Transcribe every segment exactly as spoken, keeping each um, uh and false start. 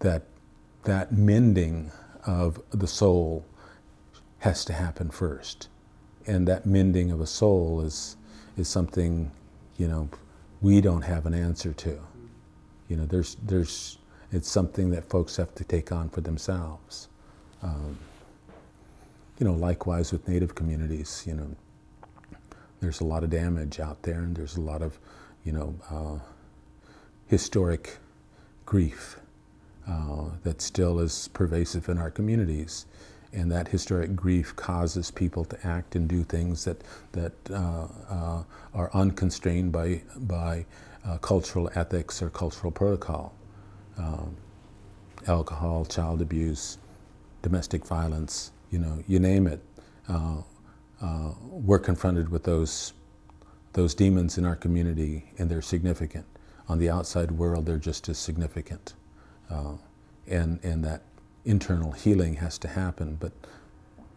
that that mending of the soul has to happen first. And that mending of a soul is is something, you know, we don't have an answer to. You know, there's there's it's something that folks have to take on for themselves. Um, you know, likewise with Native communities, you know, there's a lot of damage out there, and there's a lot of, you know, uh, historic grief uh, that still is pervasive in our communities. And that historic grief causes people to act and do things that, that uh, uh, are unconstrained by, by uh, cultural ethics or cultural protocol. Um, alcohol, child abuse, domestic violence, you know, you name it. Uh, uh, we're confronted with those, those demons in our community, and they're significant. On the outside world, they're just as significant. Uh, and, and that internal healing has to happen, but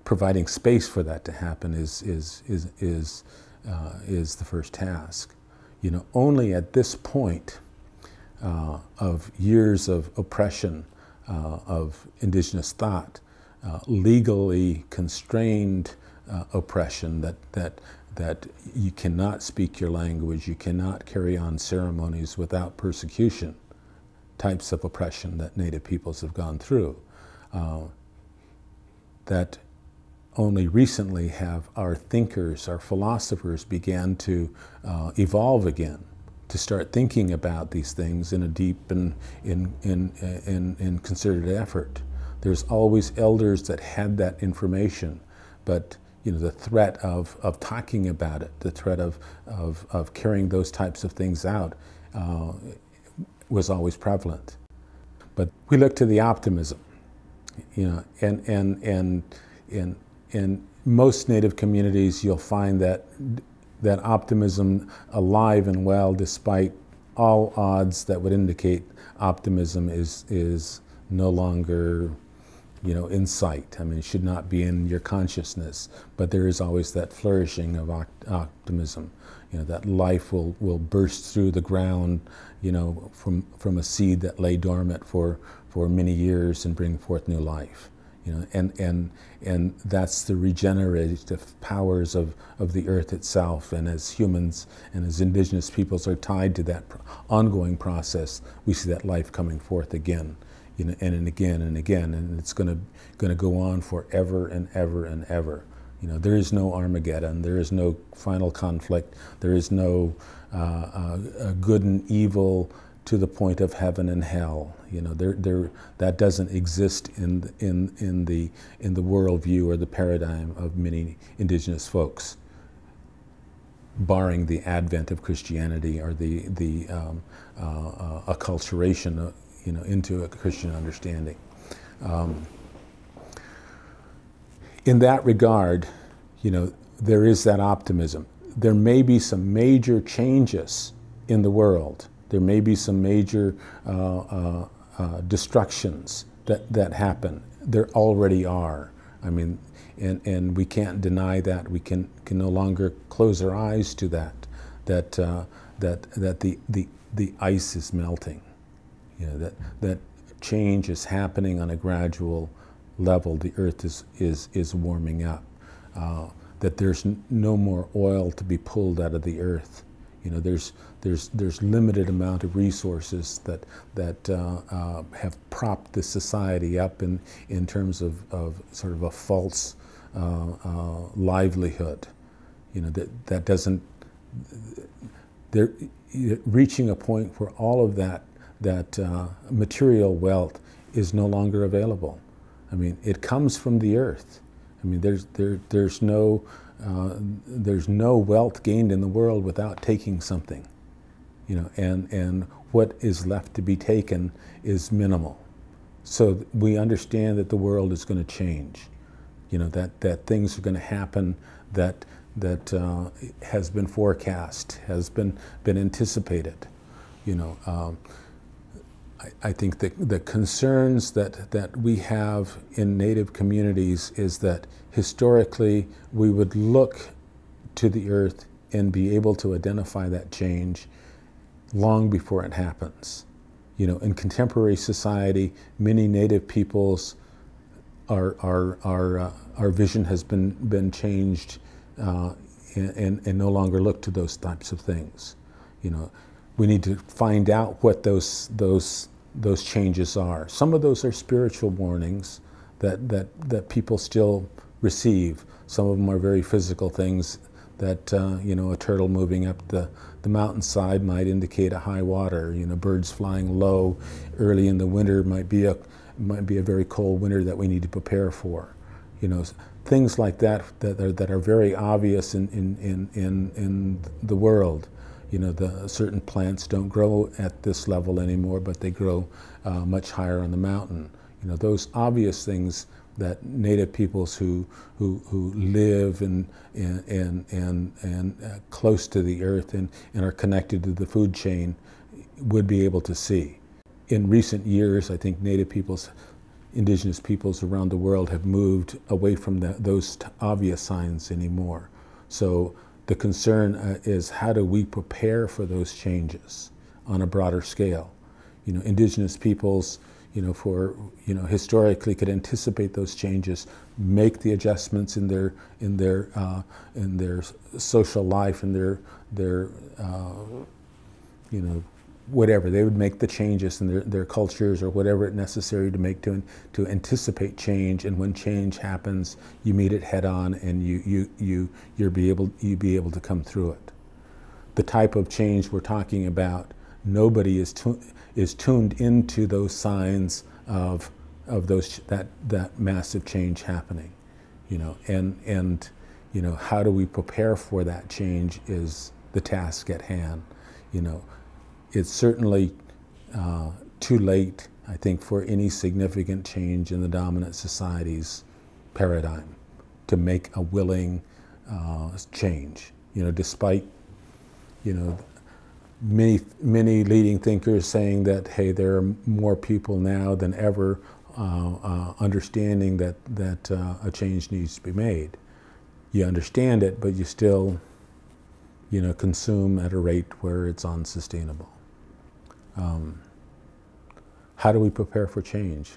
providing space for that to happen is is is is uh, is the first task. You know, only at this point uh, of years of oppression uh, of indigenous thought, uh, legally constrained uh, oppression that that that you cannot speak your language, you cannot carry on ceremonies without persecution, types of oppression that Native peoples have gone through. Uh, that only recently have our thinkers, our philosophers began to uh, evolve again, to start thinking about these things in a deep and in, in, in, in concerted effort. There's always elders that had that information, but you know, the threat of, of talking about it, the threat of, of, of carrying those types of things out uh, was always prevalent. But we look to the optimism. You know, and and and in in most Native communities, you'll find that that optimism alive and well, despite all odds that would indicate optimism is is no longer, you know, in sight. I mean, it should not be in your consciousness, but there is always that flourishing of optimism. You know, that life will will burst through the ground, you know, from from a seed that lay dormant for for many years and bring forth new life. You know, and and and that's the regenerative powers of of the earth itself. And as humans and as indigenous peoples are tied to that ongoing process, we see that life coming forth again, you know, and, and again and again, and it's going to going to go on forever and ever and ever. You know, there is no Armageddon, there is no final conflict, there is no uh, uh, good and evil to the point of heaven and hell. You know, there, there, that doesn't exist in, in, in the, in the worldview or the paradigm of many indigenous folks, barring the advent of Christianity or the, the um, uh, uh, acculturation, uh, you know, into a Christian understanding. Um, In that regard, you know, there is that optimism. There may be some major changes in the world. There may be some major uh, uh, uh, destructions that, that happen. There already are. I mean, and, and we can't deny that. We can, can no longer close our eyes to that, that, uh, that, that the, the, the ice is melting, you know, that, that change is happening on a gradual level. The earth is is is warming up. Uh, that there's n no more oil to be pulled out of the earth. You know, there's there's there's limited amount of resources that that uh, uh, have propped this society up in in terms of, of sort of a false uh, uh, livelihood. You know, that that doesn't. They're reaching a point where all of that that uh, material wealth is no longer available. I mean, it comes from the earth. I mean, there's there there's no uh, there's no wealth gained in the world without taking something, you know. And and what is left to be taken is minimal. So we understand that the world is going to change, you know. That that things are going to happen that that uh, has been forecast, has been been anticipated, you know. Um, I think the, the concerns that, that we have in Native communities is that historically we would look to the earth and be able to identify that change long before it happens. you know, in contemporary society, many Native peoples, our our our uh, our vision has been been changed, uh, and and no longer look to those types of things. You know, we need to find out what those those those changes are. Some of those are spiritual warnings that that that people still receive. Some of them are very physical things that, uh, you know, a turtle moving up the, the mountainside might indicate a high water. You know, birds flying low early in the winter might be a, might be a very cold winter that we need to prepare for. You know, things like that that are, that are very obvious in, in, in, in, in the world. You know, the certain plants don't grow at this level anymore, but they grow uh, much higher on the mountain. You know, those obvious things that Native peoples who who, who live and and and and, and uh, close to the earth and, and are connected to the food chain would be able to see. In recent years, I think Native peoples, indigenous peoples around the world have moved away from the, those obvious signs anymore. So the concern uh, is, how do we prepare for those changes on a broader scale? You know, indigenous peoples, you know, for, you know, historically could anticipate those changes, make the adjustments in their in their uh, in their social life and their their uh, you know, whatever. They would make the changes in their, their cultures or whatever it necessary to make to to anticipate change. And when change happens, you meet it head on, and you you you you're be able you be able to come through it. The type of change we're talking about, nobody is tu is tuned into those signs of of those that that massive change happening, you know, and and you know, how do we prepare for that change is the task at hand. You know, it's certainly uh, too late, I think, for any significant change in the dominant society's paradigm to make a willing uh, change. You know, despite, you know, Many, many leading thinkers saying that, hey, there are more people now than ever uh, uh, understanding that, that uh, a change needs to be made. You understand it, but you still, you know, consume at a rate where it's unsustainable. Um, how do we prepare for change?